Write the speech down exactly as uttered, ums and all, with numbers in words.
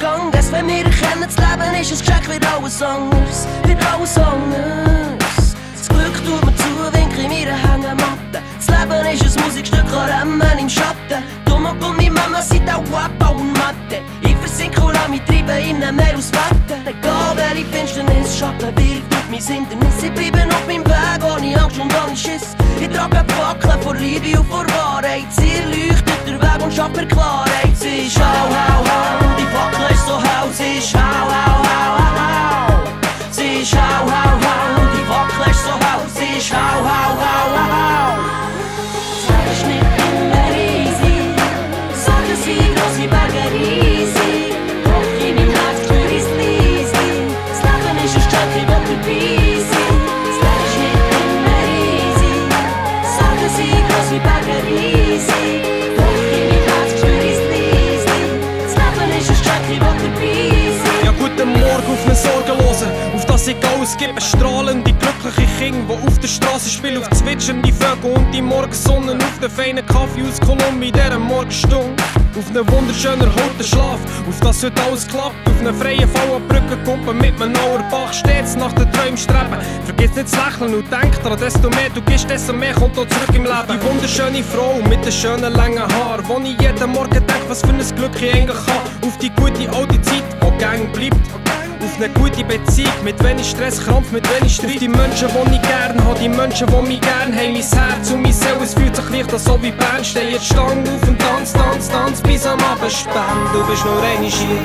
Gang, dass wenn wir erkennen, das Leben ist ein Geschenk, wird alles anders, wird alles anders. Das Glück tut mir zu, winke in meiner Hängematte. Das Leben ist ein Musikstück, an Rennen im Schatten. Du mag und meine Mama sind auch Wapa und Matte. Ich versinke und lasse mich treiben in einem Meer aus Werten. Egal welche Finsternis, Schatten birgt durch mein Hindernis. Ich bleibe auf meinem Weg, ohne Angst und ohne Schiss. Ich trage Fackeln vor Liebe und vor Wahrheit. Sie leuchtet der Weg und schafft mir Klarheit. Sie ist hau, hau, hau, die Fackel ist so hau. Sie ist hau, hau, hau, hau. Sie ist hau, hau, hau, die Fackel ist so hau. Sie ist hau, hau, hau, hau. Sag es nicht immer easy. Sag es wie grosse Berge riesig. Doch in mein Herz spür ich's leise. Das Leben ist ein Stück, ich will dabei sein. Sag es nicht immer easy. Sag es wie grosse Berge riesig. Doch in mein Herz spür ich's leise. Das Leben ist ein Stück, ich will dabei sein. Ja, guten Morgen auf einen Sorgenlosen, auf das ich alles gebe, strahlende, glückliche Kinder, die auf der Straße spielen, auf zwitschernde Vögel und die Morgensonne, auf den feinen Kaffee aus Kolumbien, dieser Morgenstunde, auf einen wunderschönen harten Schlaf, auf das heute alles klappt, auf einen freien Fall an Brückenkuppe mit einem Auerbach, stets nach den Träumen streben, vergiss nicht zu lächeln und denk daran, desto mehr du gibst, desto mehr kommt auch zurück im Leben. Die wunderschöne Frau mit den schönen langen Haaren, wo ich jeden Morgen denke, was für ein Glück ich eigentlich habe, auf die gute alte Zeit, die gang bleibt. Auf eine gute Beziehung, mit wenig Stress, Krampf, mit wenig Streit. Auf die Menschen, die ich gern habe, die Menschen, die mich gern haben. Mein Herz und mein Seele, es fühlt sich leicht an, so wie Bern. Steh jetzt Stange auf und tanz, tanz, tanz bis am Abendspend. Du bist nur eine Schiene.